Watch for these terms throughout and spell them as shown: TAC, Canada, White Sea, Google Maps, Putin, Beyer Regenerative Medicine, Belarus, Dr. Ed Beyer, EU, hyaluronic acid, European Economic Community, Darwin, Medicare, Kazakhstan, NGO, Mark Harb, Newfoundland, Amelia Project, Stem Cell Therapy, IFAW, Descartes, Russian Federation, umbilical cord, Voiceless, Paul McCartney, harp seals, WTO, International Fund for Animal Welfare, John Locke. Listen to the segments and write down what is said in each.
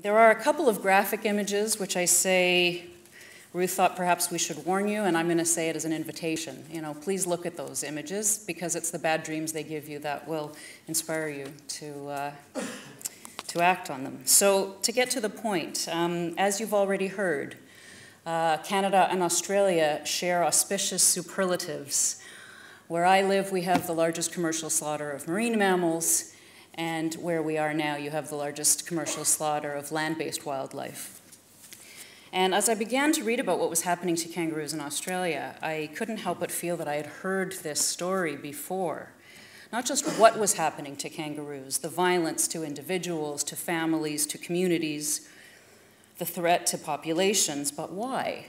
There are a couple of graphic images which I say, Ruth thought perhaps we should warn you, and I'm going to say it as an invitation. You know, please look at those images, because it's the bad dreams they give you that will inspire you to act on them. So to get to the point, as you've already heard, Canada and Australia share auspicious superlatives. Where I live, we have the largest commercial slaughter of marine mammals, and where we are now, you have the largest commercial slaughter of land-based wildlife. And as I began to read about what was happening to kangaroos in Australia, I couldn't help but feel that I had heard this story before. Not just what was happening to kangaroos, the violence to individuals, to families, to communities, the threat to populations, but why?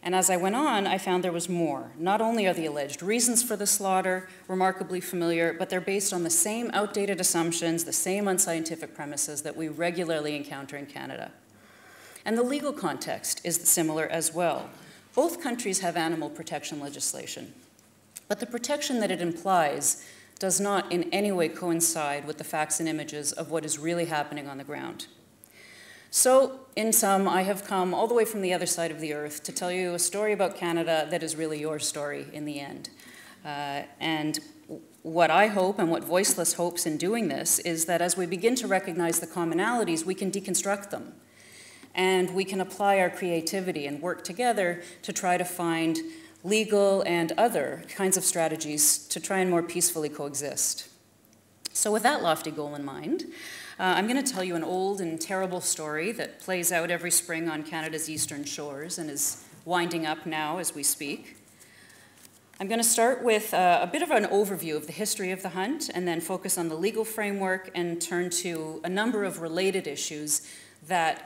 And as I went on, I found there was more. Not only are the alleged reasons for the slaughter remarkably familiar, but they're based on the same outdated assumptions, the same unscientific premises that we regularly encounter in Canada. And the legal context is similar as well. Both countries have animal protection legislation, but the protection that it implies does not in any way coincide with the facts and images of what is really happening on the ground. So, in sum, I have come all the way from the other side of the earth to tell you a story about Canada that is really your story in the end. And what I hope, and what Voiceless hopes in doing this, is that as we begin to recognize the commonalities, we can deconstruct them. And we can apply our creativity and work together to try to find legal and other kinds of strategies to try and more peacefully coexist. So with that lofty goal in mind, I'm going to tell you an old and terrible story that plays out every spring on Canada's eastern shores and is winding up now as we speak. I'm going to start with a bit of an overview of the history of the hunt, and then focus on the legal framework and turn to a number of related issues that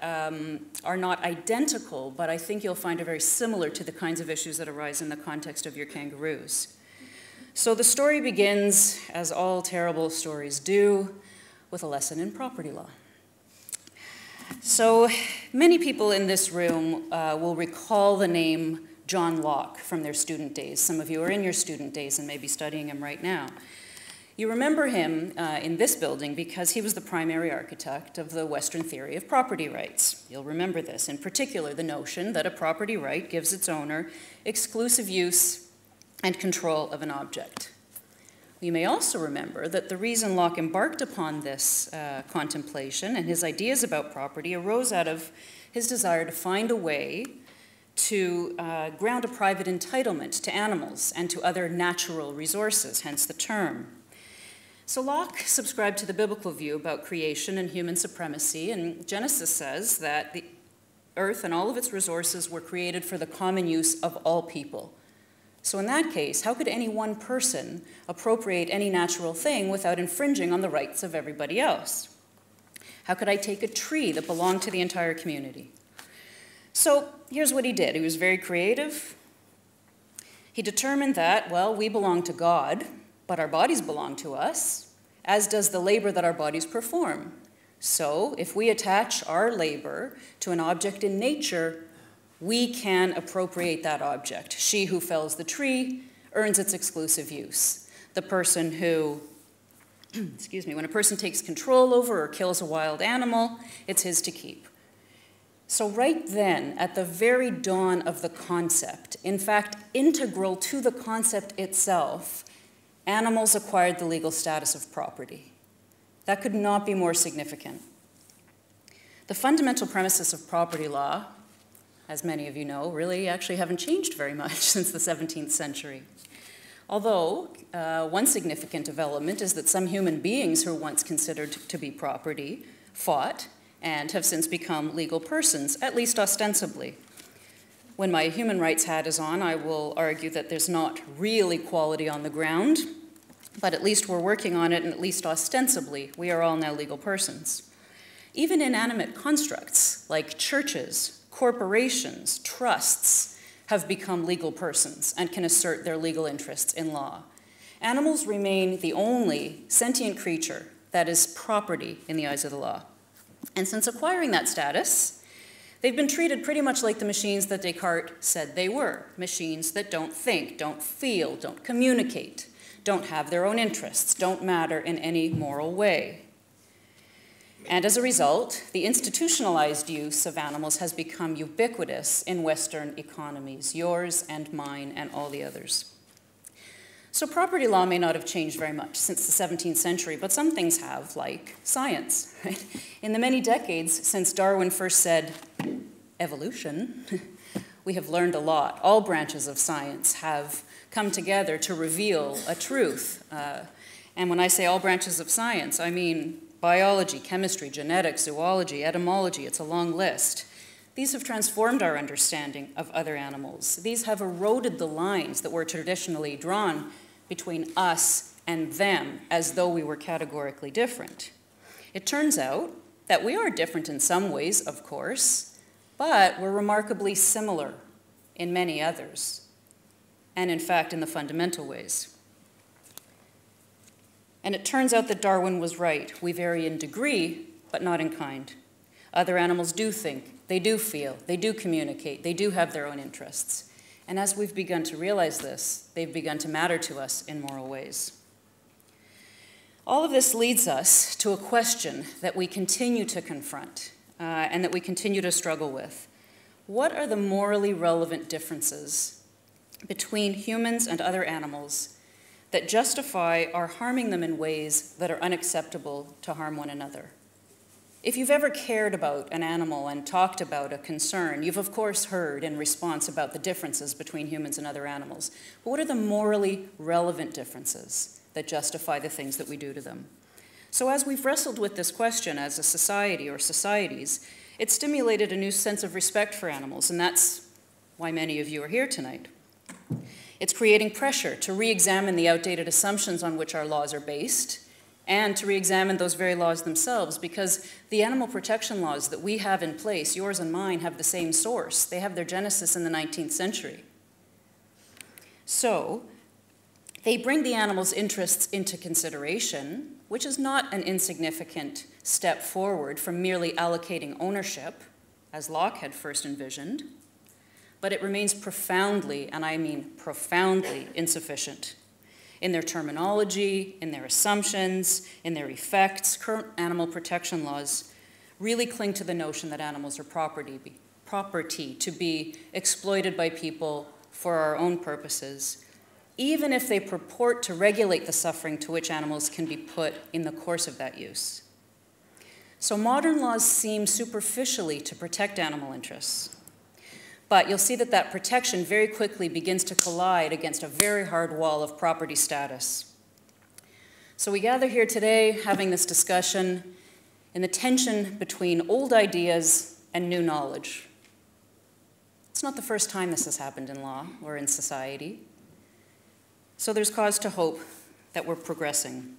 are not identical, but I think you'll find are very similar to the kinds of issues that arise in the context of your kangaroos. So the story begins, as all terrible stories do, with a lesson in property law. So many people in this room will recall the name John Locke from their student days. Some of you are in your student days and may be studying him right now. You remember him in this building because he was the primary architect of the Western theory of property rights. You'll remember this, in particular the notion that a property right gives its owner exclusive use and control of an object. You may also remember that the reason Locke embarked upon this contemplation and his ideas about property arose out of his desire to find a way to ground a private entitlement to animals and to other natural resources, hence the term. So Locke subscribed to the biblical view about creation and human supremacy, and Genesis says that the earth and all of its resources were created for the common use of all people. So in that case, how could any one person appropriate any natural thing without infringing on the rights of everybody else? How could I take a tree that belonged to the entire community? So here's what he did. He was very creative. He determined that, well, we belong to God, but our bodies belong to us, as does the labor that our bodies perform. So if we attach our labor to an object in nature, we can appropriate that object. She who fells the tree earns its exclusive use. The person who, excuse me, when a person takes control over or kills a wild animal, it's his to keep. So right then, at the very dawn of the concept, in fact, integral to the concept itself, animals acquired the legal status of property. That could not be more significant. The fundamental premises of property law, as many of you know, really actually haven't changed very much since the 17th century. Although, one significant development is that some human beings who were once considered to be property fought and have since become legal persons, at least ostensibly. When my human rights hat is on, I will argue that there's not real equality on the ground, but at least we're working on it, and at least ostensibly, we are all now legal persons. Even inanimate constructs like churches, corporations, trusts have become legal persons and can assert their legal interests in law. Animals remain the only sentient creature that is property in the eyes of the law. And since acquiring that status, they've been treated pretty much like the machines that Descartes said they were, machines that don't think, don't feel, don't communicate, don't have their own interests, don't matter in any moral way. And as a result, the institutionalized use of animals has become ubiquitous in Western economies, yours and mine and all the others. So property law may not have changed very much since the 17th century, but some things have, like science. Right? In the many decades since Darwin first said, evolution, we have learned a lot. All branches of science have come together to reveal a truth. And when I say all branches of science, I mean biology, chemistry, genetics, zoology, etymology, it's a long list. These have transformed our understanding of other animals. These have eroded the lines that were traditionally drawn between us and them as though we were categorically different. It turns out that we are different in some ways, of course, but we're remarkably similar in many others, and in fact in the fundamental ways. And it turns out that Darwin was right. We vary in degree, but not in kind. Other animals do think, they do feel, they do communicate, they do have their own interests. And as we've begun to realize this, they've begun to matter to us in moral ways. All of this leads us to a question that we continue to confront and that we continue to struggle with. What are the morally relevant differences between humans and other animals that justify our harming them in ways that are unacceptable to harm one another? If you've ever cared about an animal and talked about a concern, you've of course heard in response about the differences between humans and other animals. But what are the morally relevant differences that justify the things that we do to them? So as we've wrestled with this question as a society or societies, it stimulated a new sense of respect for animals, and that's why many of you are here tonight. It's creating pressure to re-examine the outdated assumptions on which our laws are based and to re-examine those very laws themselves, because the animal protection laws that we have in place, yours and mine, have the same source. They have their genesis in the 19th century. So they bring the animal's interests into consideration, which is not an insignificant step forward from merely allocating ownership, as Locke had first envisioned, but it remains profoundly, and I mean profoundly, insufficient. In their terminology, in their assumptions, in their effects, current animal protection laws really cling to the notion that animals are property to be exploited by people for our own purposes, even if they purport to regulate the suffering to which animals can be put in the course of that use. So modern laws seem superficially to protect animal interests. But you'll see that that protection very quickly begins to collide against a very hard wall of property status. So we gather here today having this discussion in the tension between old ideas and new knowledge. It's not the first time this has happened in law or in society. So there's cause to hope that we're progressing.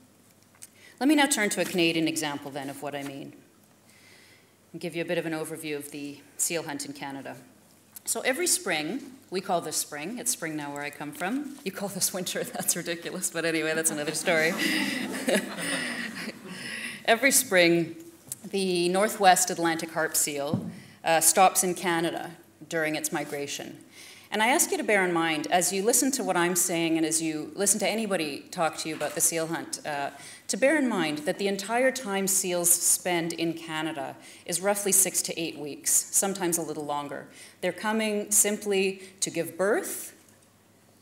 Let me now turn to a Canadian example then of what I mean and give you a bit of an overview of the seal hunt in Canada. So every spring, we call this spring, it's spring now where I come from. You call this winter, that's ridiculous, but anyway, that's another story. Every spring, the Northwest Atlantic harp seal stops in Canada during its migration. And I ask you to bear in mind, as you listen to what I'm saying and as you listen to anybody talk to you about the seal hunt, to bear in mind that the entire time seals spend in Canada is roughly 6 to 8 weeks, sometimes a little longer. They're coming simply to give birth,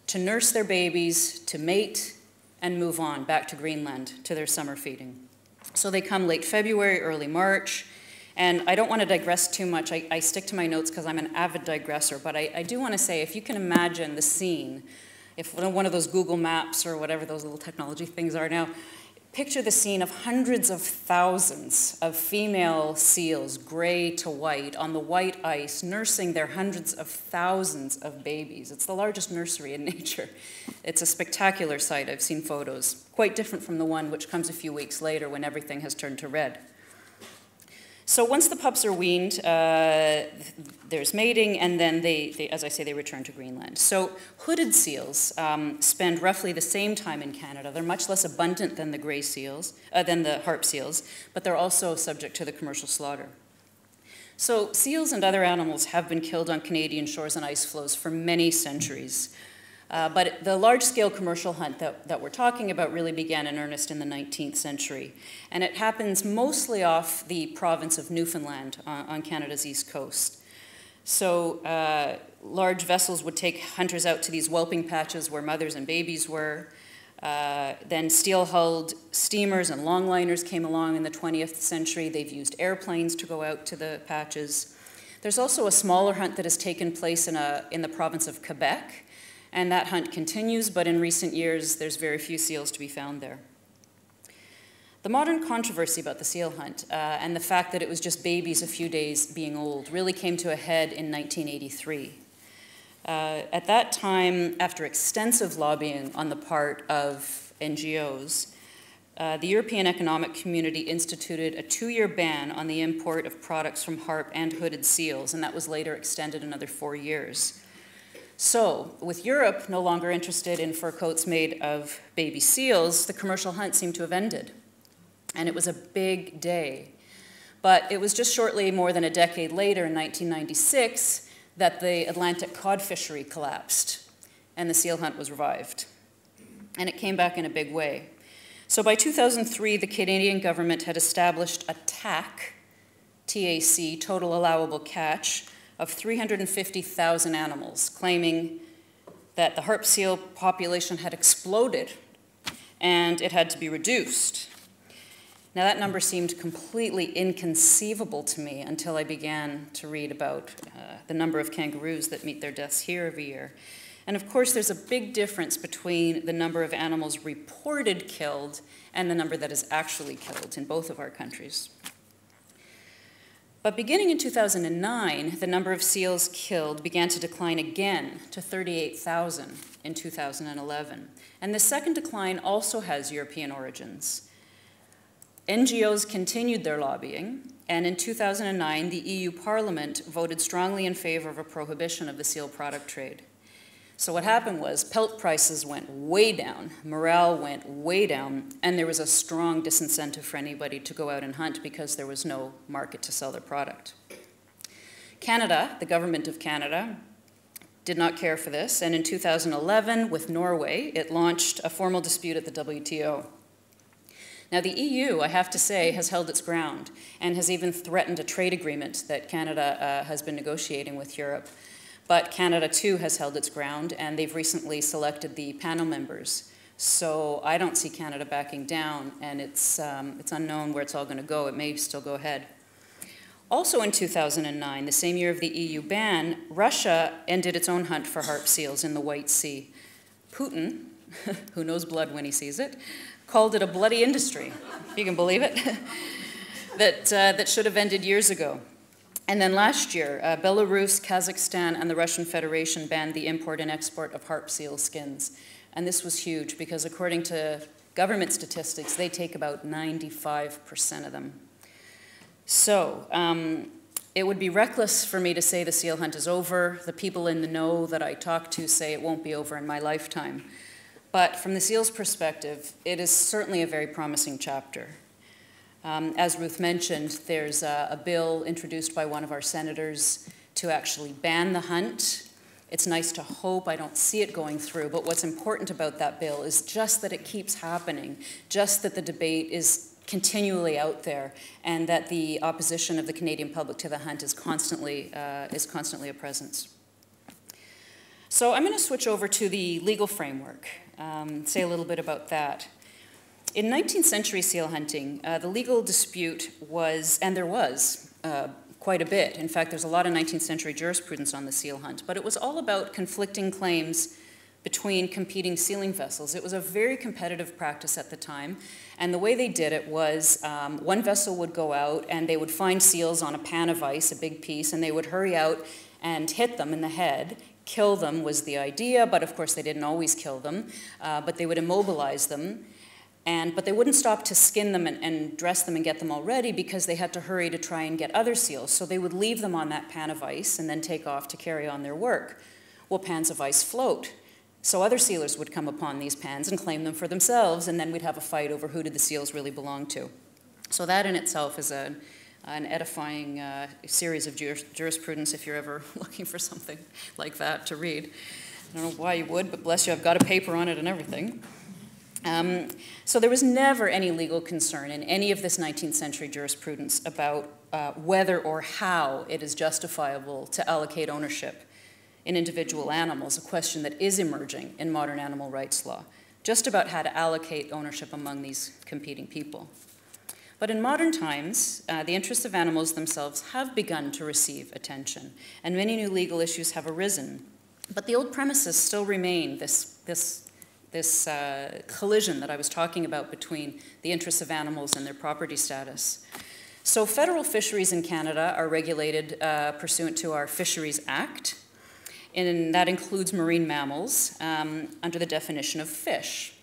to nurse their babies, to mate, and move on back to Greenland to their summer feeding. So they come late February, early March, and I don't want to digress too much. I stick to my notes because I'm an avid digressor, but I do want to say, if you can imagine the scene, if one of those Google Maps or whatever those little technology things are now, picture the scene of hundreds of thousands of female seals, gray to white, on the white ice, nursing their hundreds of thousands of babies. It's the largest nursery in nature. It's a spectacular sight. I've seen photos, quite different from the one which comes a few weeks later when everything has turned to red. So once the pups are weaned, there's mating, and then they, as I say, they return to Greenland. So hooded seals spend roughly the same time in Canada. They're much less abundant than the gray seals, than the harp seals, but they're also subject to the commercial slaughter. So seals and other animals have been killed on Canadian shores and ice floes for many centuries. But the large-scale commercial hunt that we're talking about really began in earnest in the 19th century. And it happens mostly off the province of Newfoundland on Canada's east coast. So large vessels would take hunters out to these whelping patches where mothers and babies were. Then steel-hulled steamers and longliners came along in the 20th century. They've used airplanes to go out to the patches. There's also a smaller hunt that has taken place in the province of Quebec, and that hunt continues, but in recent years, there's very few seals to be found there. The modern controversy about the seal hunt and the fact that it was just babies a few days being old really came to a head in 1983. At that time, after extensive lobbying on the part of NGOs, the European Economic Community instituted a 2-year ban on the import of products from harp and hooded seals, and that was later extended another 4 years. So, with Europe no longer interested in fur coats made of baby seals, the commercial hunt seemed to have ended. And it was a big day. But it was just shortly more than a decade later, in 1996, that the Atlantic cod fishery collapsed and the seal hunt was revived. And it came back in a big way. So by 2003, the Canadian government had established a TAC, TAC, total allowable catch, of 350,000 animals, claiming that the harp seal population had exploded and it had to be reduced. Now, that number seemed completely inconceivable to me until I began to read about the number of kangaroos that meet their deaths here every year. And of course, there's a big difference between the number of animals reported killed and the number that is actually killed in both of our countries. But beginning in 2009, the number of seals killed began to decline again to 38,000 in 2011. And the second decline also has European origins. NGOs continued their lobbying, and in 2009, the EU Parliament voted strongly in favor of a prohibition of the seal product trade. So what happened was pelt prices went way down, morale went way down, and there was a strong disincentive for anybody to go out and hunt because there was no market to sell their product. Canada, the government of Canada, did not care for this, and in 2011, with Norway, it launched a formal dispute at the WTO. Now, the EU, I have to say, has held its ground and has even threatened a trade agreement that Canada has been negotiating with Europe. But Canada, too, has held its ground, and they've recently selected the panel members. So I don't see Canada backing down, and it's unknown where it's all going to go. It may still go ahead. Also in 2009, the same year of the EU ban, Russia ended its own hunt for harp seals in the White Sea. Putin, who knows blood when he sees it, called it a bloody industry, if you can believe it, that should have ended years ago. And then last year, Belarus, Kazakhstan, and the Russian Federation banned the import and export of harp seal skins. And this was huge because according to government statistics, they take about 95% of them. So it would be reckless for me to say the seal hunt is over. The people in the know that I talk to say it won't be over in my lifetime. But from the seals' perspective, it is certainly a very promising chapter. As Ruth mentioned, there's a bill introduced by one of our senators to actually ban the hunt. It's nice to hope. I don't see it going through. But what's important about that bill is just that it keeps happening, just that the debate is continually out there, and that the opposition of the Canadian public to the hunt is constantly a presence. So I'm going to switch over to the legal framework, say a little bit about that. In 19th century seal hunting, the legal dispute was, and there was quite a bit. In fact, there's a lot of 19th century jurisprudence on the seal hunt, but it was all about conflicting claims between competing sealing vessels. It was a very competitive practice at the time, and the way they did it was one vessel would go out and they would find seals on a pan of ice, a big piece, and they would hurry out and hit them in the head. Kill them was the idea, but of course they didn't always kill them, but they would immobilize them, but they wouldn't stop to skin them and dress them and get them all ready because they had to hurry to try and get other seals, so they would leave them on that pan of ice and then take off to carry on their work. Well, pans of ice float, so other sealers would come upon these pans and claim them for themselves, and then we'd have a fight over who did the seals really belong to. So that in itself is an edifying series of jurisprudence if you're ever looking for something like that to read. I don't know why you would, but bless you, I've got a paper on it and everything. So there was never any legal concern in any of this 19th century jurisprudence about whether or how it is justifiable to allocate ownership in individual animals, a question that is emerging in modern animal rights law, just about how to allocate ownership among these competing people. But in modern times, the interests of animals themselves have begun to receive attention, and many new legal issues have arisen. But the old premises still remain, this collision that I was talking about between the interests of animals and their property status. So federal fisheries in Canada are regulated pursuant to our Fisheries Act, and that includes marine mammals under the definition of fish.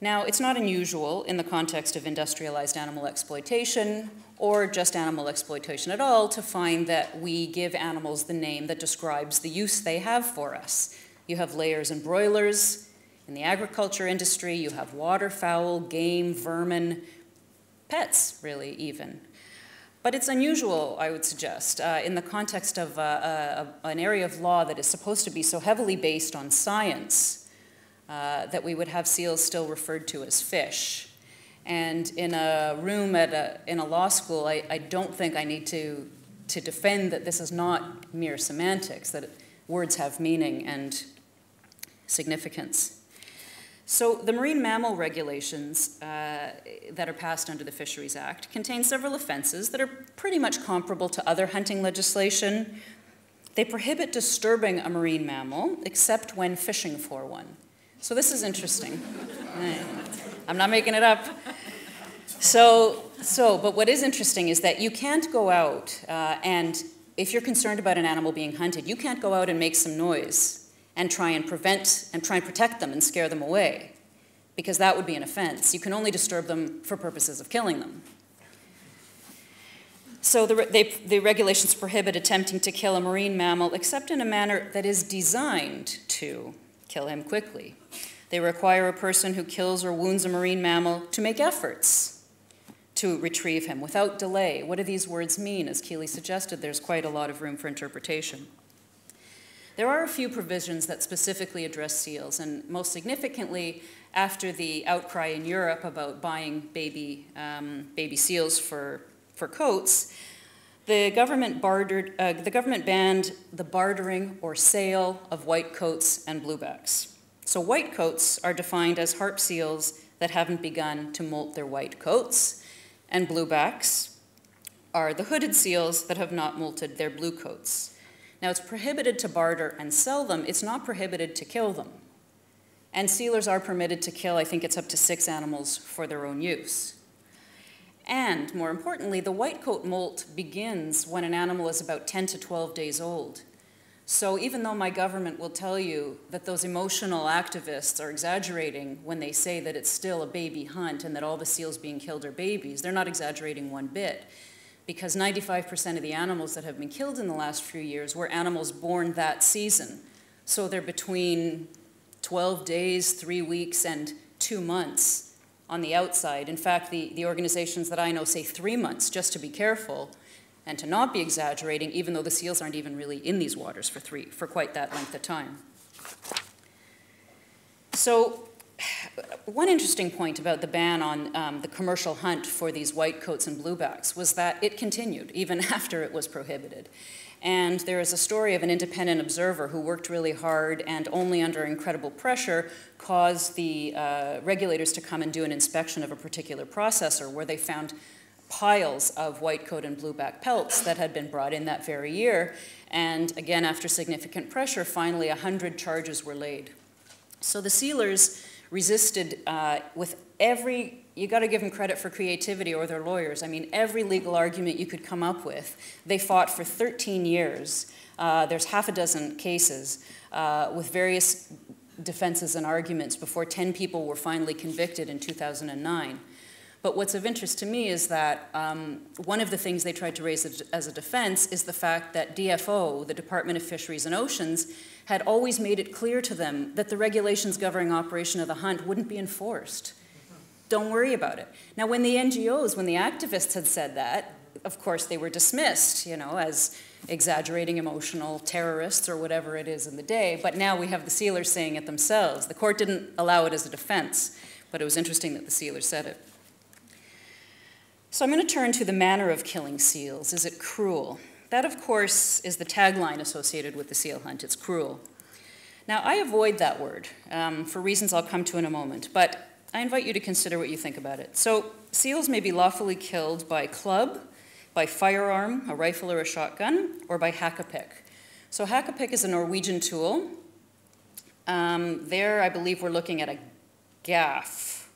Now, it's not unusual in the context of industrialized animal exploitation or just animal exploitation at all to find that we give animals the name that describes the use they have for us. You have layers and broilers in the agriculture industry. You have waterfowl, game, vermin, pets, really, even. But it's unusual, I would suggest, in the context of an area of law that is supposed to be so heavily based on science, that we would have seals still referred to as fish. And in a room at in a law school, I don't think I need to defend that this is not mere semantics, that words have meaning and significance. So the marine mammal regulations that are passed under the Fisheries Act contain several offenses that are pretty much comparable to other hunting legislation. They prohibit disturbing a marine mammal except when fishing for one. So this is interesting. I'm not making it up. But what is interesting is that you can't go out and if you're concerned about an animal being hunted, you can't go out and make some noise and try and protect them and scare them away, because that would be an offense. You can only disturb them for purposes of killing them. So the regulations prohibit attempting to kill a marine mammal except in a manner that is designed to kill him quickly. They require a person who kills or wounds a marine mammal to make efforts to retrieve him without delay. What do these words mean? As Keeley suggested, there's quite a lot of room for interpretation. There are a few provisions that specifically address seals, and most significantly, after the outcry in Europe about buying baby seals for coats, the government banned the bartering or sale of white coats and bluebacks. So white coats are defined as harp seals that haven't begun to molt their white coats, and bluebacks are the hooded seals that have not molted their blue coats. Now, it's prohibited to barter and sell them. It's not prohibited to kill them. And sealers are permitted to kill, I think it's up to 6 animals for their own use. And more importantly, the white coat molt begins when an animal is about 10 to 12 days old. So even though my government will tell you that those emotional activists are exaggerating when they say that it's still a baby hunt and that all the seals being killed are babies, they're not exaggerating one bit, because 95% of the animals that have been killed in the last few years were animals born that season. So they're between 12 days, 3 weeks, and 2 months. On the outside. In fact, the organizations that I know say 3 months just to be careful and to not be exaggerating, even though the seals aren't even really in these waters for quite that length of time. So one interesting point about the ban on the commercial hunt for these white coats and bluebacks was that it continued even after it was prohibited. And there is a story of an independent observer who worked really hard and only under incredible pressure caused the regulators to come and do an inspection of a particular processor where they found piles of white coat and blueback pelts that had been brought in that very year. And again, after significant pressure, finally 100 charges were laid. So the sealers resisted with every, you got to give them credit for creativity or their lawyers. I mean, every legal argument you could come up with. They fought for 13 years. There's half a dozen cases with various defenses and arguments before 10 people were finally convicted in 2009. But what's of interest to me is that one of the things they tried to raise as a defense is the fact that DFO, the Department of Fisheries and Oceans, had always made it clear to them that the regulations governing operation of the hunt wouldn't be enforced. Don't worry about it. Now, when the NGOs, when the activists had said that, of course, they were dismissed, you know, as exaggerating emotional terrorists or whatever it is in the day. But now we have the sealers saying it themselves. The court didn't allow it as a defense, but it was interesting that the sealer said it. So I'm going to turn to the manner of killing seals. Is it cruel? That, of course, is the tagline associated with the seal hunt. It's cruel. Now, I avoid that word for reasons I'll come to in a moment, but I invite you to consider what you think about it. So seals may be lawfully killed by club, by firearm, a rifle or a shotgun, or by hack-a-pick. So hack-a-pick is a Norwegian tool. There, I believe we're looking at a gaff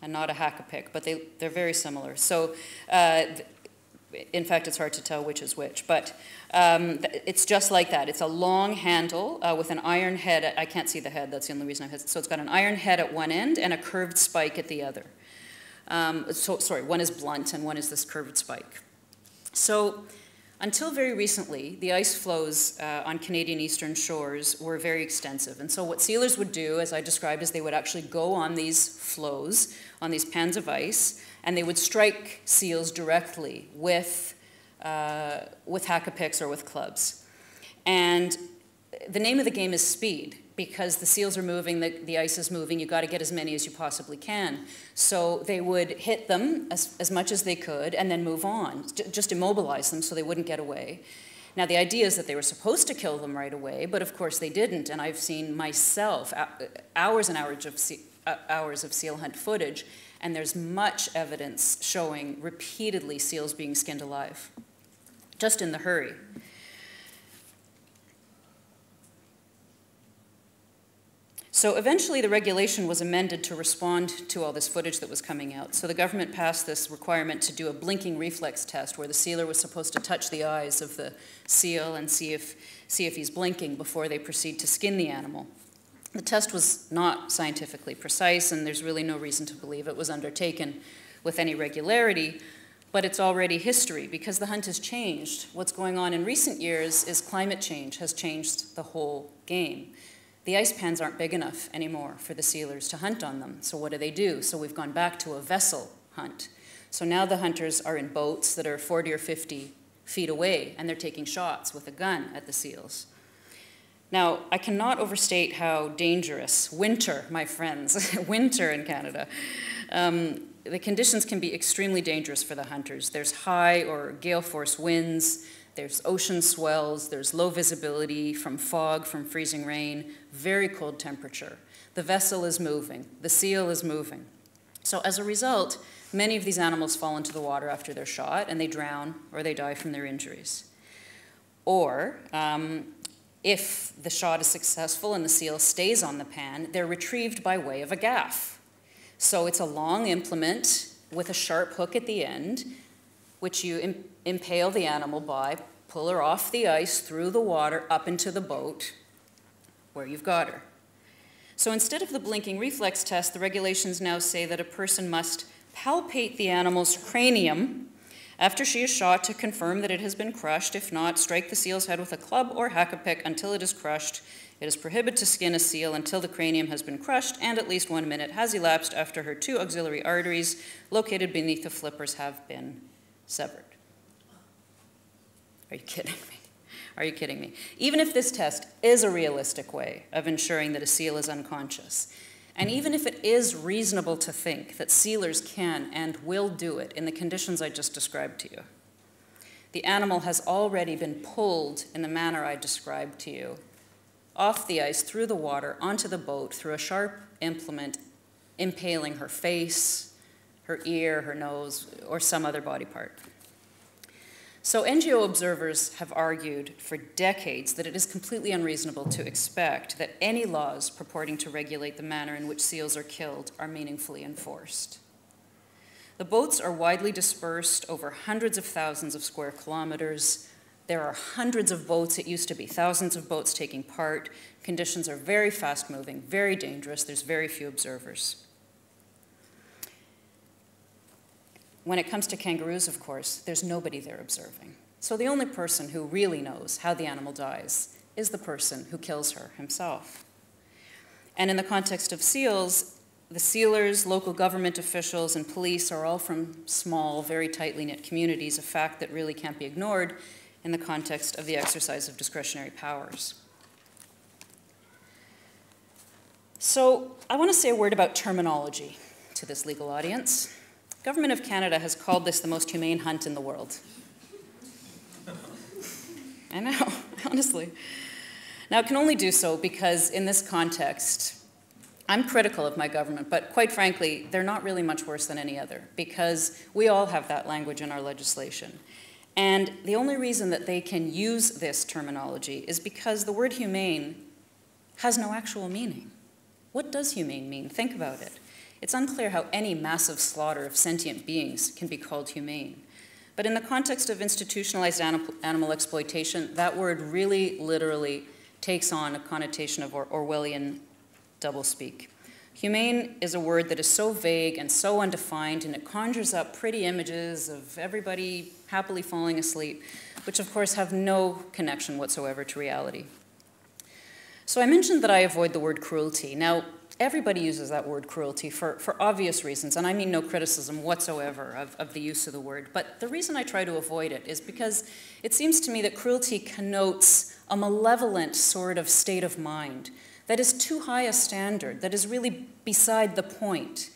and not a hack-a-pick, but they're very similar. So in fact, it's hard to tell which is which, but it's just like that. It's a long handle with an iron head. I can't see the head. That's the only reason I have it. So it's got an iron head at one end and a curved spike at the other. Sorry, one is blunt and one is this curved spike. So until very recently, the ice flows on Canadian eastern shores were very extensive. And so what sealers would do, as I described, is they would actually go on these flows, on these pans of ice, and they would strike seals directly with hack-a-picks or with clubs. And the name of the game is speed, because the seals are moving, the ice is moving, you've got to get as many as you possibly can. So they would hit them as much as they could and then move on, just immobilize them so they wouldn't get away. Now, the idea is that they were supposed to kill them right away, but of course they didn't, and I've seen myself hours and hours of seal hunt footage, and there's much evidence showing repeatedly seals being skinned alive, just in the hurry. So eventually the regulation was amended to respond to all this footage that was coming out. So the government passed this requirement to do a blinking reflex test where the sealer was supposed to touch the eyes of the seal and see if he's blinking before they proceed to skin the animal. The test was not scientifically precise, and there's really no reason to believe it was undertaken with any regularity, but it's already history because the hunt has changed. What's going on in recent years is climate change has changed the whole game. The ice pans aren't big enough anymore for the sealers to hunt on them, so what do? So we've gone back to a vessel hunt. So now the hunters are in boats that are 40 or 50 feet away, and they're taking shots with a gun at the seals. Now, I cannot overstate how dangerous winter, my friends, winter in Canada, the conditions can be extremely dangerous for the hunters. There's high or gale force winds, there's ocean swells, there's low visibility from fog, from freezing rain, very cold temperature. The vessel is moving, the seal is moving. So as a result, many of these animals fall into the water after they're shot and they drown or they die from their injuries. Or, if the shot is successful and the seal stays on the pan, they're retrieved by way of a gaff. So it's a long implement with a sharp hook at the end, which you impale the animal by, pull her off the ice, through the water, up into the boat, where you've got her. So instead of the blinking reflex test, the regulations now say that a person must palpate the animal's cranium after she is shot to confirm that it has been crushed. If not, strike the seal's head with a club or hack-a-pick until it is crushed. It is prohibited to skin a seal until the cranium has been crushed and at least 1 minute has elapsed after her two auxiliary arteries located beneath the flippers have been severed. Are you kidding me? Are you kidding me? Even if this test is a realistic way of ensuring that a seal is unconscious, and even if it is reasonable to think that sealers can and will do it in the conditions I just described to you, the animal has already been pulled in the manner I described to you, off the ice, through the water, onto the boat, through a sharp implement, impaling her face, her ear, her nose, or some other body part. So NGO observers have argued for decades that it is completely unreasonable to expect that any laws purporting to regulate the manner in which seals are killed are meaningfully enforced. The boats are widely dispersed over hundreds of thousands of square kilometers. There are hundreds of boats, it used to be thousands of boats taking part. Conditions are very fast moving, very dangerous, there's very few observers. When it comes to kangaroos, of course, there's nobody there observing. So the only person who really knows how the animal dies is the person who kills her himself. And in the context of seals, The sealers, local government officials, and police are all from small, very tightly knit communities, a fact that really can't be ignored in the context of the exercise of discretionary powers. So I want to say a word about terminology to this legal audience. The Government of Canada has called this the most humane hunt in the world. I know, honestly. Now, it can only do so because in this context, I'm critical of my government, but quite frankly, they're not really much worse than any other, because we all have that language in our legislation. And the only reason that they can use this terminology is because the word humane has no actual meaning. What does humane mean? Think about it. It's unclear how any massive slaughter of sentient beings can be called humane. But in the context of institutionalized animal exploitation, that word really literally takes on a connotation of Orwellian doublespeak. Humane is a word that is so vague and so undefined, and it conjures up pretty images of everybody happily falling asleep, which of course have no connection whatsoever to reality. So I mentioned that I avoid the word cruelty. Now, everybody uses that word cruelty for obvious reasons, and I mean no criticism whatsoever of the use of the word, but the reason I try to avoid it is because it seems to me that cruelty connotes a malevolent sort of state of mind that is too high a standard, that is really beside the point.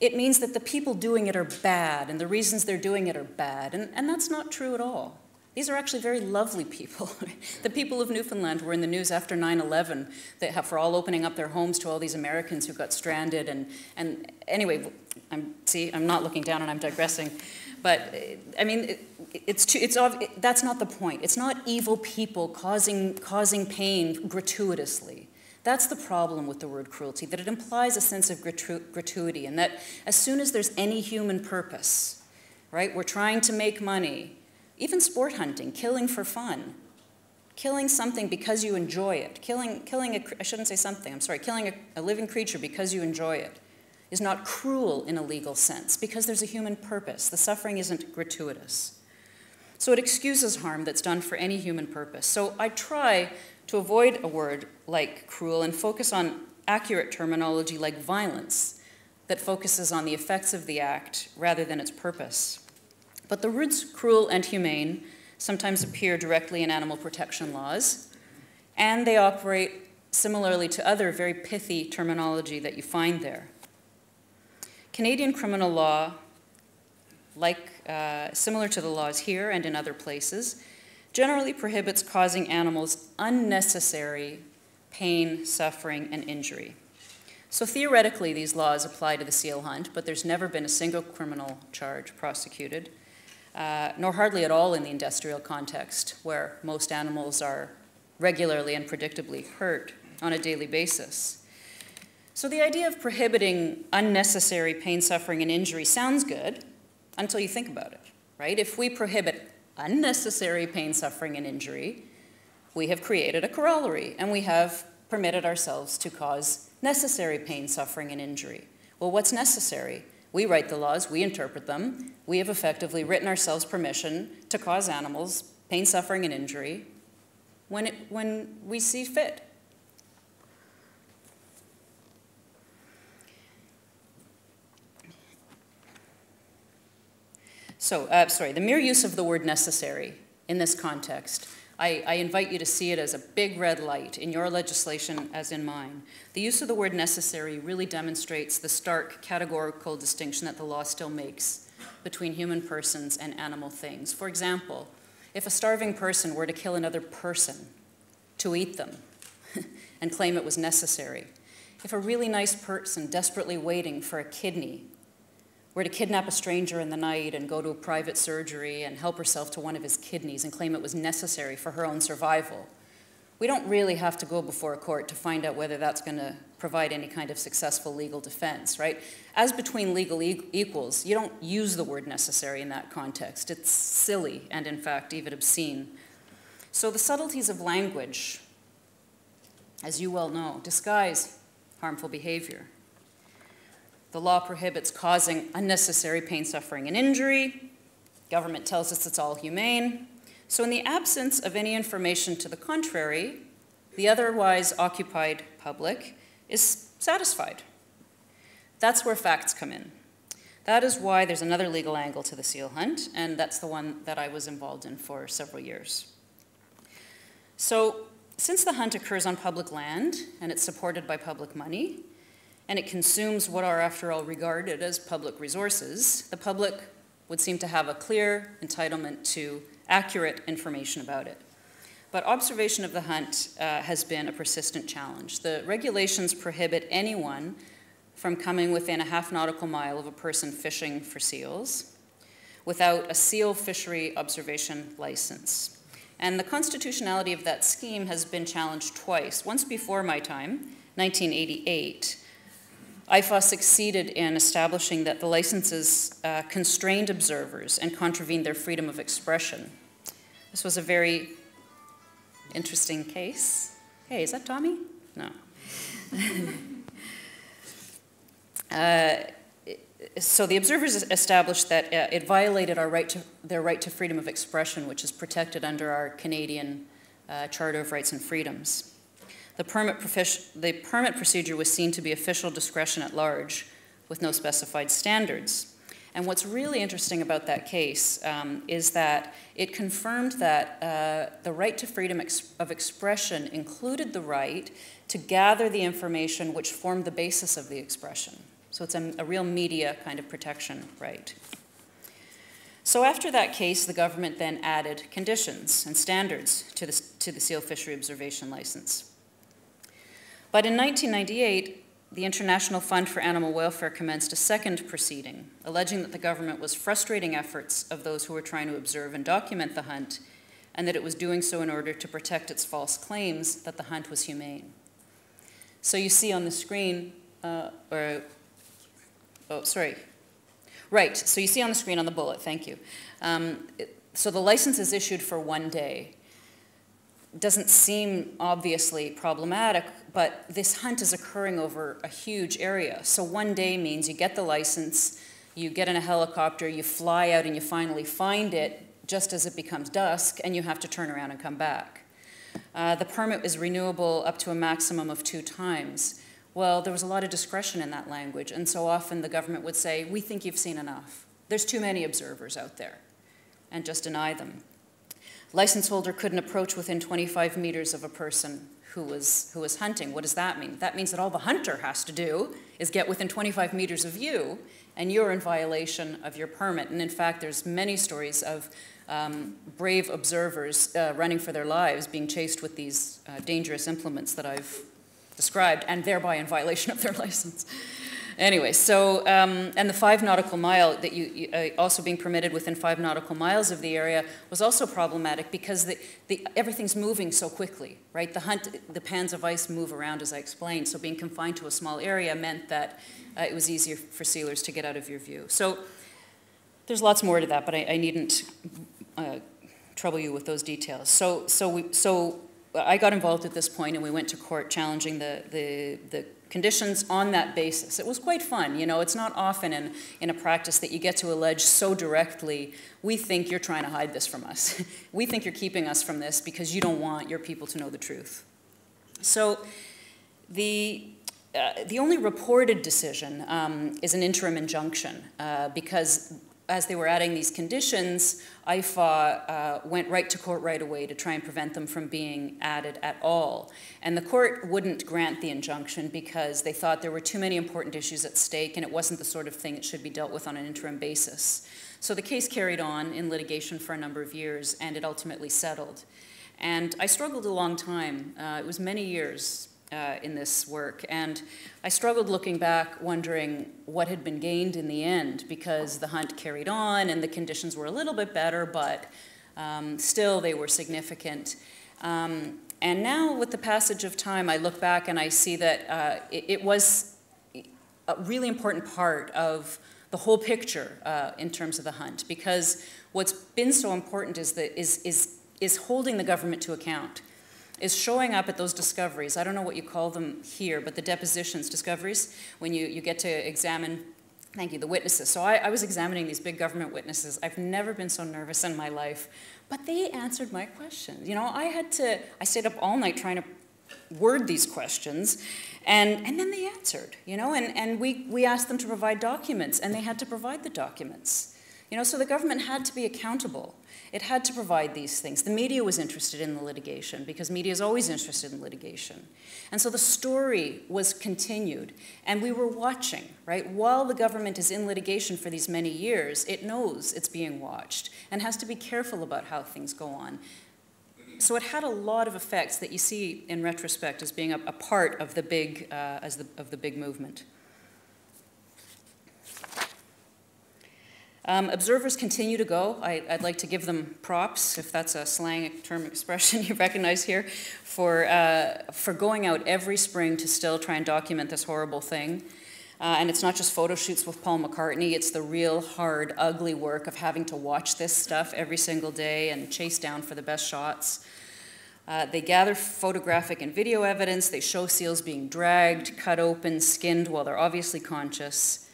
It means that the people doing it are bad, and the reasons they're doing it are bad, and that's not true at all. These are actually very lovely people. The people of Newfoundland were in the news after 9/11 for all opening up their homes to all these Americans who got stranded. And anyway, I'm not looking down and I'm digressing. But I mean, that's not the point. It's not evil people causing pain gratuitously. That's the problem with the word cruelty, that it implies a sense of gratuity, and that as soon as there's any human purpose, right, we're trying to make money. Even sport hunting, killing for fun, killing something because you enjoy it, killing a living creature because you enjoy it is not cruel in a legal sense because there's a human purpose. The suffering isn't gratuitous. So it excuses harm that's done for any human purpose. So I try to avoid a word like cruel and focus on accurate terminology like violence that focuses on the effects of the act rather than its purpose. But the words cruel and humane sometimes appear directly in animal protection laws, and they operate similarly to other very pithy terminology that you find there. Canadian criminal law, similar to the laws here and in other places, generally prohibits causing animals unnecessary pain, suffering, and injury. So theoretically, these laws apply to the seal hunt, but there's never been a single criminal charge prosecuted. Nor hardly at all in the industrial context, where most animals are regularly and predictably hurt on a daily basis. So the idea of prohibiting unnecessary pain, suffering, and injury sounds good until you think about it, right? If we prohibit unnecessary pain, suffering, and injury, we have created a corollary, and we have permitted ourselves to cause necessary pain, suffering, and injury. Well, what's necessary? We write the laws, we interpret them. We have effectively written ourselves permission to cause animals pain, suffering, and injury when we see fit. So, the mere use of the word necessary in this context, I invite you to see it as a big red light in your legislation as in mine. The use of the word necessary really demonstrates the stark categorical distinction that the law still makes between human persons and animal things. For example, if a starving person were to kill another person to eat them and claim it was necessary, if a really nice person desperately waiting for a kidney were to kidnap a stranger in the night and go to a private surgery and help herself to one of his kidneys and claim it was necessary for her own survival, we don't really have to go before a court to find out whether that's going to provide any kind of successful legal defense, right? As between legal equals, you don't use the word necessary in that context. It's silly and, in fact, even obscene. So the subtleties of language, as you well know, disguise harmful behavior. The law prohibits causing unnecessary pain, suffering, and injury. Government tells us it's all humane. So in the absence of any information to the contrary, the otherwise occupied public is satisfied. That's where facts come in. That is why there's another legal angle to the seal hunt, and that's the one that I was involved in for several years. So, since the hunt occurs on public land, and it's supported by public money, and it consumes what are, after all, regarded as public resources, the public would seem to have a clear entitlement to accurate information about it. But observation of the hunt has been a persistent challenge. The regulations prohibit anyone from coming within a half nautical mile of a person fishing for seals without a seal fishery observation license. And the constitutionality of that scheme has been challenged twice. Once before my time, 1988, IFAW succeeded in establishing that the licenses constrained observers and contravened their freedom of expression. This was a very interesting case. Hey, is that Tommy? No. So the observers established that it violated our right to, their right to freedom of expression, which is protected under our Canadian Charter of Rights and Freedoms. The permit procedure was seen to be official discretion at large, with no specified standards. And what's really interesting about that case is that it confirmed that the right to freedom of expression included the right to gather the information which formed the basis of the expression. So it's a real media kind of protection right. So after that case, the government then added conditions and standards to the seal fishery observation license. But in 1998, the International Fund for Animal Welfare commenced a second proceeding, alleging that the government was frustrating efforts of those who were trying to observe and document the hunt, and that it was doing so in order to protect its false claims that the hunt was humane. So you see on the screen, so you see on the screen on the bullet, thank you. So the license is issued for one day. Doesn't seem obviously problematic, but this hunt is occurring over a huge area. So one day means you get the license, you get in a helicopter, you fly out and you finally find it just as it becomes dusk, and you have to turn around and come back. The permit is renewable up to a maximum of 2 times. Well, there was a lot of discretion in that language, and so often the government would say, we think you've seen enough. There's too many observers out there, and just deny them. License holder couldn't approach within 25 meters of a person who was hunting. What does that mean? That means that all the hunter has to do is get within 25 meters of you, and you're in violation of your permit. And in fact, there's many stories of brave observers running for their lives, being chased with these dangerous implements that I've described, and thereby in violation of their license. Anyway, so, and the 5 nautical mile that also being permitted within 5 nautical miles of the area was also problematic because everything's moving so quickly, right? The pans of ice move around, as I explained, so being confined to a small area meant that it was easier for sealers to get out of your view. So there's lots more to that, but I needn't trouble you with those details. So I got involved at this point, and we went to court challenging the conditions on that basis. It was quite fun, you know. It's not often in a practice that you get to allege so directly, we think you're trying to hide this from us. We think you're keeping us from this because you don't want your people to know the truth. So the only reported decision is an interim injunction because as they were adding these conditions, IFAW went right to court right away to try and prevent them from being added at all. And the court wouldn't grant the injunction because they thought there were too many important issues at stake and it wasn't the sort of thing that should be dealt with on an interim basis. So the case carried on in litigation for a number of years and it ultimately settled. And I struggled a long time. It was many years in this work. And I struggled looking back, wondering what had been gained in the end, because the hunt carried on and the conditions were a little bit better, but still they were significant. And now with the passage of time, I look back and I see that it was a really important part of the whole picture in terms of the hunt, because what's been so important is, is holding the government to account, is showing up at those discoveries. I don't know what you call them here, but the depositions, discoveries, when you get to examine, thank you, the witnesses. So I was examining these big government witnesses. I've never been so nervous in my life, but they answered my questions. You know, I stayed up all night trying to word these questions, and then they answered, you know, and we asked them to provide documents, and they had to provide the documents. You know, so the government had to be accountable. It had to provide these things. The media was interested in the litigation because media is always interested in litigation. And so the story was continued. And we were watching, right? While the government is in litigation for these many years, it knows it's being watched and has to be careful about how things go on. So it had a lot of effects that you see in retrospect as being a part of the big, of the big movement. Observers continue to go. I'd like to give them props, if that's a slang term expression you recognize here, for going out every spring to still try and document this horrible thing. And it's not just photo shoots with Paul McCartney, it's the real hard, ugly work of having to watch this stuff every single day and chase down for the best shots. They gather photographic and video evidence. They show seals being dragged, cut open, skinned while they're obviously conscious.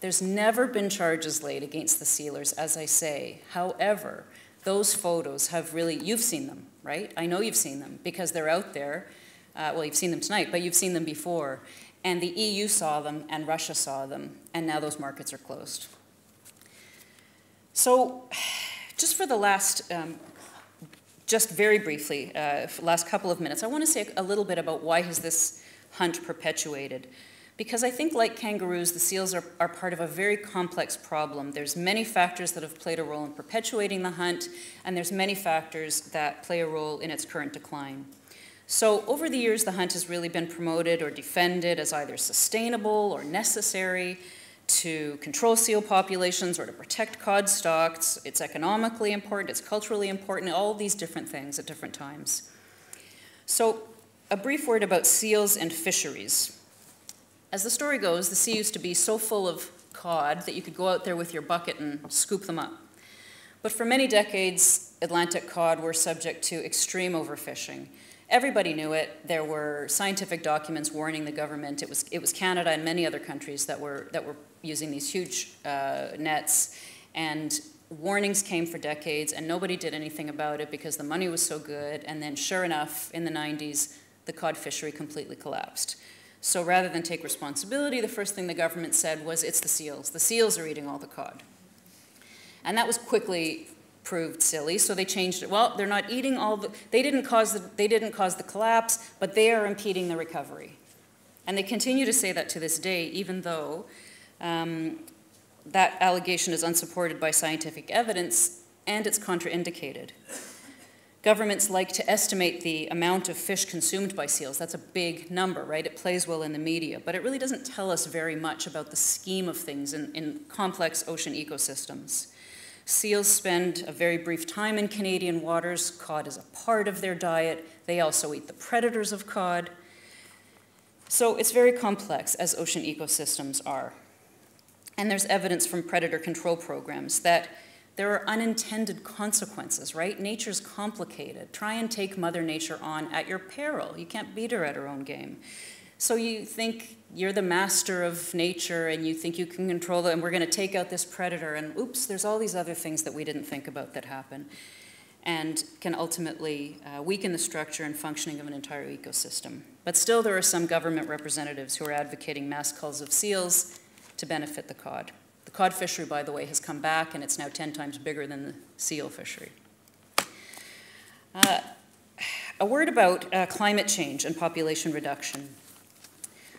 There's never been charges laid against the sealers, as I say. However, those photos have really, you've seen them, right? I know you've seen them because they're out there. Well, you've seen them tonight, but you've seen them before. And the EU saw them and Russia saw them, and now those markets are closed. So just for the last, just very briefly, last couple of minutes, I want to say a little bit about why has this hunt perpetuated. Because I think, like kangaroos, the seals are part of a very complex problem. There's many factors that have played a role in perpetuating the hunt, and there's many factors that play a role in its current decline. So over the years, the hunt has really been promoted or defended as either sustainable or necessary to control seal populations or to protect cod stocks. It's economically important, it's culturally important, all these different things at different times. So a brief word about seals and fisheries. As the story goes, the sea used to be so full of cod that you could go out there with your bucket and scoop them up. But for many decades, Atlantic cod were subject to extreme overfishing. Everybody knew it. There were scientific documents warning the government. It was Canada and many other countries that were using these huge nets. And warnings came for decades, and nobody did anything about it because the money was so good. And then sure enough, in the 90s, the cod fishery completely collapsed. So rather than take responsibility, the first thing the government said was, it's the seals. The seals are eating all the cod. And that was quickly proved silly, so they changed it. Well, they're not eating all the, they didn't cause the collapse, but they are impeding the recovery. And they continue to say that to this day, even though that allegation is unsupported by scientific evidence and it's contraindicated. Governments like to estimate the amount of fish consumed by seals. That's a big number, right? It plays well in the media, but it really doesn't tell us very much about the scheme of things in complex ocean ecosystems. Seals spend a very brief time in Canadian waters. Cod is a part of their diet. They also eat the predators of cod. So it's very complex, as ocean ecosystems are. And there's evidence from predator control programs that there are unintended consequences, right? Nature's complicated. Try and take Mother Nature on at your peril. You can't beat her at her own game. So you think you're the master of nature and you think you can control it and we're going to take out this predator and oops, there's all these other things that we didn't think about that happen and can ultimately weaken the structure and functioning of an entire ecosystem. But still there are some government representatives who are advocating mass culls of seals to benefit the cod. The cod fishery, by the way, has come back, and it's now 10 times bigger than the seal fishery. A word about climate change and population reduction.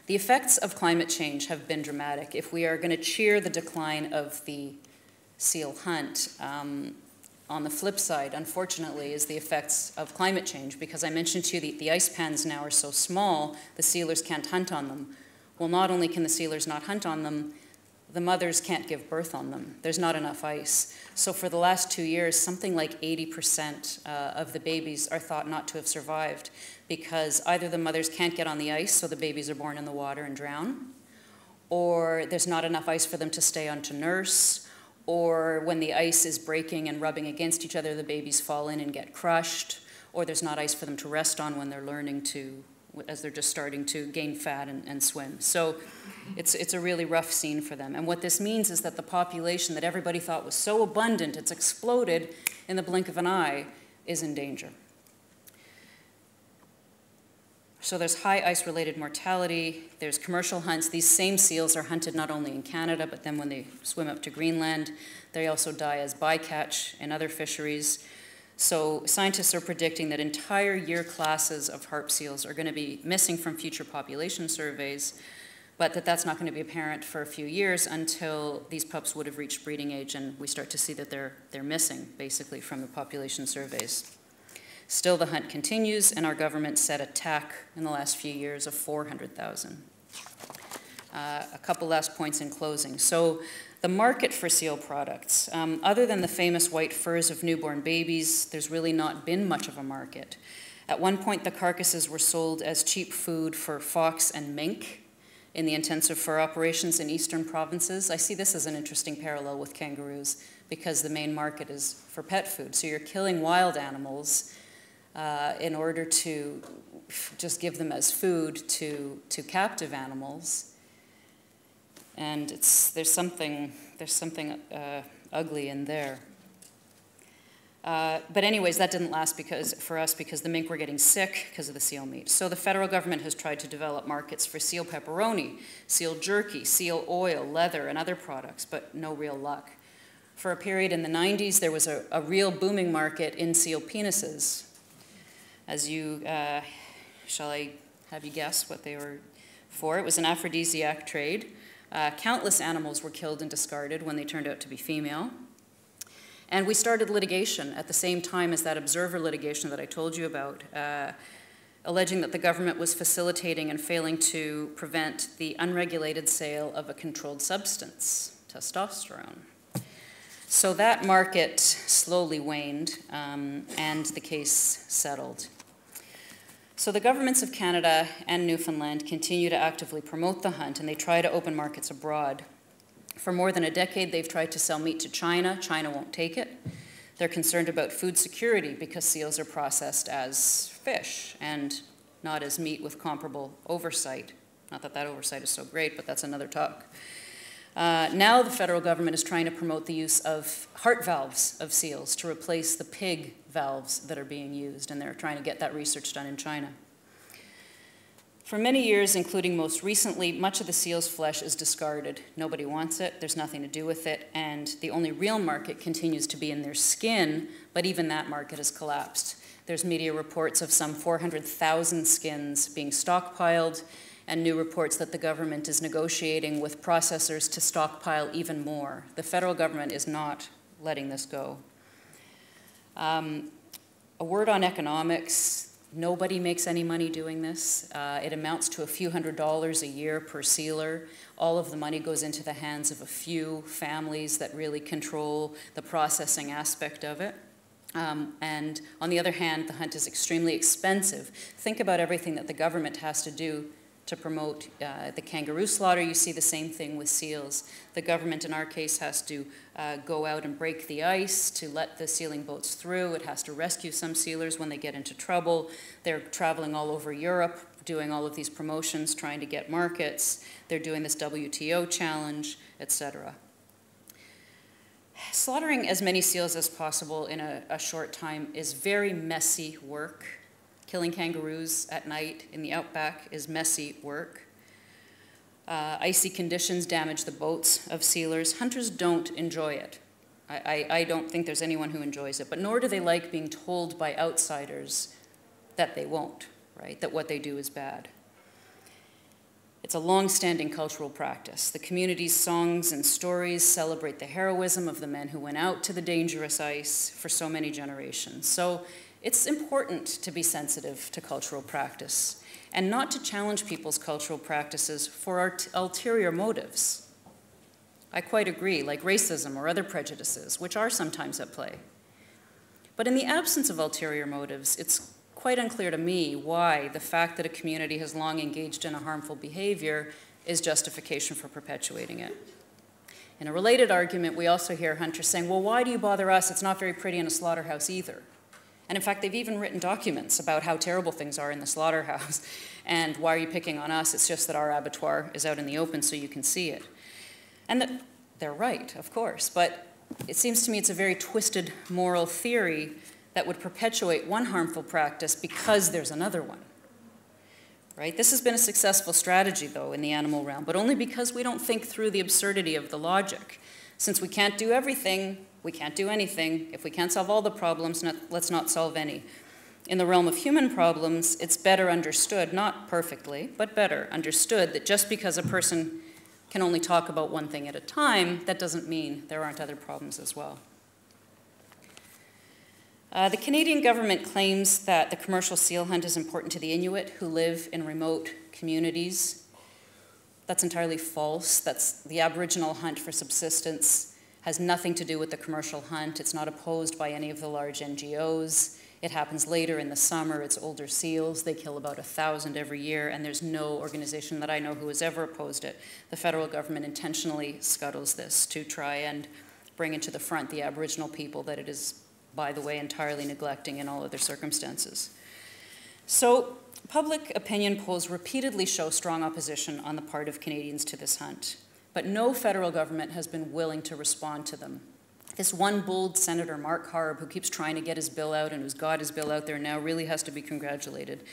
The effects of climate change have been dramatic. If we are going to cheer the decline of the seal hunt, on the flip side, unfortunately, is the effects of climate change, because I mentioned to you the ice pans now are so small, the sealers can't hunt on them. Well, not only can the sealers not hunt on them, the mothers can't give birth on them. There's not enough ice. So for the last 2 years, something like 80% of the babies are thought not to have survived because either the mothers can't get on the ice, so the babies are born in the water and drown, or there's not enough ice for them to stay on to nurse, or when the ice is breaking and rubbing against each other, the babies fall in and get crushed, or there's not ice for them to rest on when they're learning to, as they're just starting to gain fat and swim. So it's a really rough scene for them. And what this means is that the population that everybody thought was so abundant, it's exploded in the blink of an eye, is in danger. So there's high ice-related mortality, there's commercial hunts. These same seals are hunted not only in Canada, but then when they swim up to Greenland, they also die as bycatch in other fisheries. So scientists are predicting that entire year classes of harp seals are going to be missing from future population surveys, but that's not going to be apparent for a few years until these pups would have reached breeding age and we start to see that they're missing, basically, from the population surveys. Still, the hunt continues, and our government set a TAC in the last few years of 400,000. A couple last points in closing. So the market for seal products, other than the famous white furs of newborn babies, there's really not been much of a market. At one point, the carcasses were sold as cheap food for fox and mink in the intensive fur operations in eastern provinces. I see this as an interesting parallel with kangaroos because the main market is for pet food. So you're killing wild animals in order to just give them as food to captive animals, and there's something ugly in there. But anyways, that didn't last for us because the mink were getting sick because of the seal meat. So the federal government has tried to develop markets for seal pepperoni, seal jerky, seal oil, leather, and other products, but no real luck. For a period in the 90s, there was a real booming market in seal penises. As you, shall I have you guess what they were for? It was an aphrodisiac trade. Countless animals were killed and discarded when they turned out to be female. And we started litigation at the same time as that observer litigation that I told you about, alleging that the government was facilitating and failing to prevent the unregulated sale of a controlled substance, testosterone. So that market slowly waned, and the case settled. So the governments of Canada and Newfoundland continue to actively promote the hunt, and they try to open markets abroad. For more than a decade, they've tried to sell meat to China. China won't take it. They're concerned about food security because seals are processed as fish and not as meat with comparable oversight. Not that that oversight is so great, but that's another talk. Now the federal government is trying to promote the use of heart valves of seals to replace the pig valves that are being used, and they're trying to get that research done in China. For many years, including most recently, much of the seal's flesh is discarded. Nobody wants it, there's nothing to do with it, and the only real market continues to be in their skin, but even that market has collapsed. There's media reports of some 400,000 skins being stockpiled, and new reports that the government is negotiating with processors to stockpile even more. The federal government is not letting this go. A word on economics. Nobody makes any money doing this. It amounts to a few $100s a year per sealer. All of the money goes into the hands of a few families that really control the processing aspect of it. And on the other hand, the hunt is extremely expensive. Think about everything that the government has to do to promote the kangaroo slaughter. You see the same thing with seals. The government in our case has to go out and break the ice to let the sealing boats through. It has to rescue some sealers when they get into trouble. They're traveling all over Europe, doing all of these promotions, trying to get markets. They're doing this WTO challenge, etc. Slaughtering as many seals as possible in a short time is very messy work. Killing kangaroos at night in the outback is messy work. Icy conditions damage the boats of sealers. Hunters don't enjoy it. I don't think there's anyone who enjoys it, but nor do they like being told by outsiders that they won't, right? That what they do is bad. It's a long-standing cultural practice. The community's songs and stories celebrate the heroism of the men who went out to the dangerous ice for so many generations. So it's important to be sensitive to cultural practice and not to challenge people's cultural practices for ulterior motives. I quite agree, like racism or other prejudices, which are sometimes at play. But in the absence of ulterior motives, it's quite unclear to me why the fact that a community has long engaged in a harmful behavior is justification for perpetuating it. In a related argument, we also hear hunters saying, well, why do you bother us? It's not very pretty in a slaughterhouse either. And in fact, they've even written documents about how terrible things are in the slaughterhouse. And why are you picking on us? It's just that our abattoir is out in the open so you can see it. And they're right, of course. But it seems to me it's a very twisted moral theory that would perpetuate one harmful practice because there's another one. right? This has been a successful strategy, though, in the animal realm, but only because we don't think through the absurdity of the logic. Since we can't do everything, we can't do anything. If we can't solve all the problems, let's not solve any. In the realm of human problems, it's better understood, not perfectly, but better understood that just because a person can only talk about one thing at a time, that doesn't mean there aren't other problems as well. The Canadian government claims that the commercial seal hunt is important to the Inuit who live in remote communities. That's entirely false. That's the Aboriginal hunt for subsistence. Has nothing to do with the commercial hunt. It's not opposed by any of the large NGOs. It happens later in the summer. It's older seals. They kill about 1,000 every year, and there's no organization that I know who has ever opposed it. The federal government intentionally scuttles this to try and bring into the front the Aboriginal people that it is, by the way, entirely neglecting in all other circumstances. So public opinion polls repeatedly show strong opposition on the part of Canadians to this hunt, but no federal government has been willing to respond to them. This one bold senator, Mark Harb, who keeps trying to get his bill out and who's got his bill out there now, really has to be congratulated.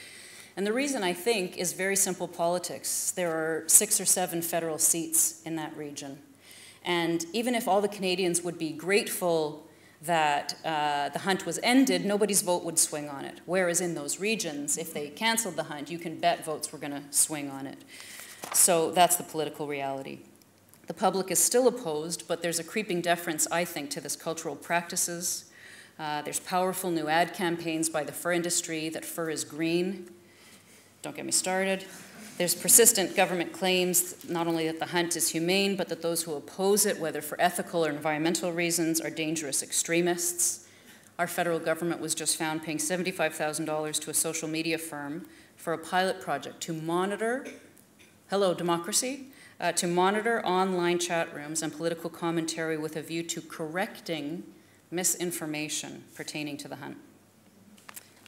And the reason, I think, is very simple politics. There are 6 or 7 federal seats in that region. And even if all the Canadians would be grateful that the hunt was ended, nobody's vote would swing on it. Whereas in those regions, if they canceled the hunt, you can bet votes were going to swing on it. So that's the political reality. The public is still opposed, but there's a creeping deference, I think, to this cultural practices. There's powerful new ad campaigns by the fur industry that fur is green. Don't get me started. There's persistent government claims not only that the hunt is humane, but that those who oppose it, whether for ethical or environmental reasons, are dangerous extremists. Our federal government was just found paying $75,000 to a social media firm for a pilot project to monitor, hello democracy, to monitor online chat rooms and political commentary with a view to correcting misinformation pertaining to the hunt.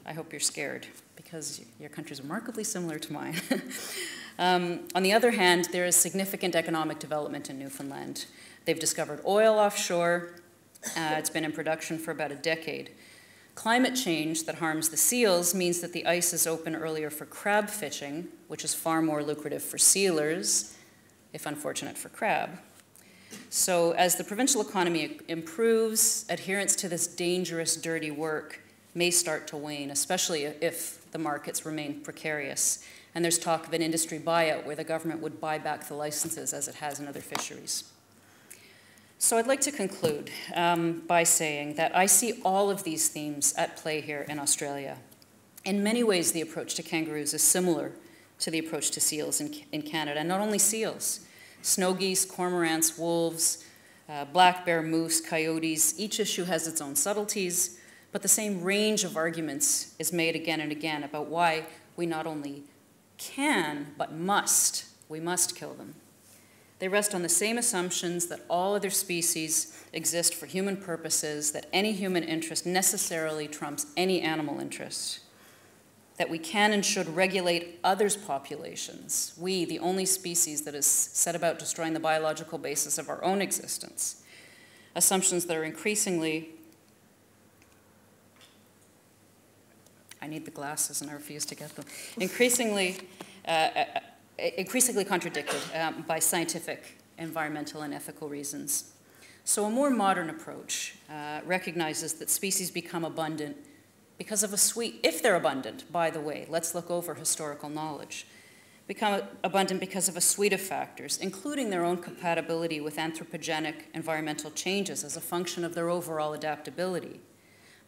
I hope you're scared, because your country's remarkably similar to mine. On the other hand, there is significant economic development in Newfoundland. They've discovered oil offshore. It's been in production for about a decade. Climate change that harms the seals means that the ice is open earlier for crab fishing, which is far more lucrative for sealers, if unfortunate for crab. So as the provincial economy improves, adherence to this dangerous, dirty work may start to wane, especially if the markets remain precarious. And there's talk of an industry buyout where the government would buy back the licenses as it has in other fisheries. So I'd like to conclude by saying that I see all of these themes at play here in Australia. In many ways, the approach to kangaroos is similar to the approach to seals in Canada, and not only seals, snow geese, cormorants, wolves, black bear, moose, coyotes. Each issue has its own subtleties, but the same range of arguments is made again and again about why we not only can, but must. We must kill them. They rest on the same assumptions that all other species exist for human purposes, that any human interest necessarily trumps any animal interest, that we can and should regulate others' populations, we, the only species that is set about destroying the biological basis of our own existence, assumptions that are increasingly increasingly contradicted by scientific, environmental, and ethical reasons. So a more modern approach recognizes that species become abundant because of a sweet, if they're abundant, by the way, let's look over historical knowledge, become abundant because of a suite of factors, including their own compatibility with anthropogenic environmental changes as a function of their overall adaptability.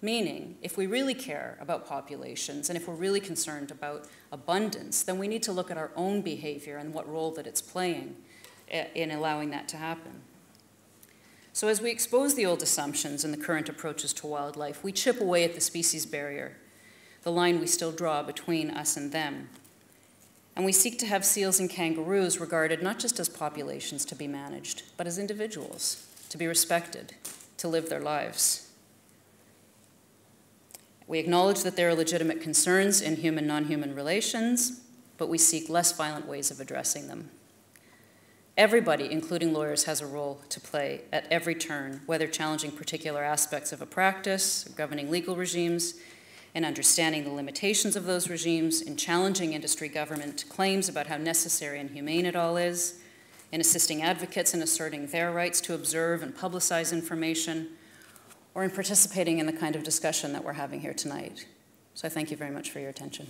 Meaning, if we really care about populations and if we're really concerned about abundance, then we need to look at our own behavior and what role that it's playing in allowing that to happen. So as we expose the old assumptions and the current approaches to wildlife, we chip away at the species barrier, the line we still draw between us and them. And we seek to have seals and kangaroos regarded not just as populations to be managed, but as individuals, to be respected, to live their lives. We acknowledge that there are legitimate concerns in human-non-human relations, but we seek less violent ways of addressing them. Everybody, including lawyers, has a role to play at every turn, whether challenging particular aspects of a practice, governing legal regimes, in understanding the limitations of those regimes, in challenging industry government claims about how necessary and humane it all is, in assisting advocates in asserting their rights to observe and publicize information, or in participating in the kind of discussion that we're having here tonight. So I thank you very much for your attention.